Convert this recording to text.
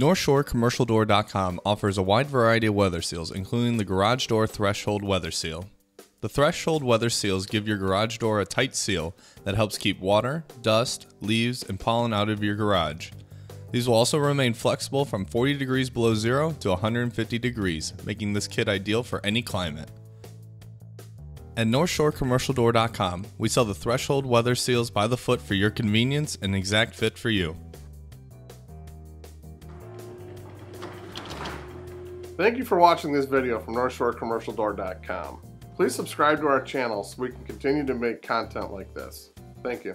NorthShoreCommercialDoor.com offers a wide variety of weather seals, including the garage door threshold weather seal. The threshold weather seals give your garage door a tight seal that helps keep water, dust, leaves, and pollen out of your garage. These will also remain flexible from 40 degrees below zero to 150 degrees, making this kit ideal for any climate. At NorthShoreCommercialDoor.com, we sell the threshold weather seals by the foot for your convenience and exact fit for you. Thank you for watching this video from NorthShoreCommercialDoor.com. Please subscribe to our channel so we can continue to make content like this. Thank you.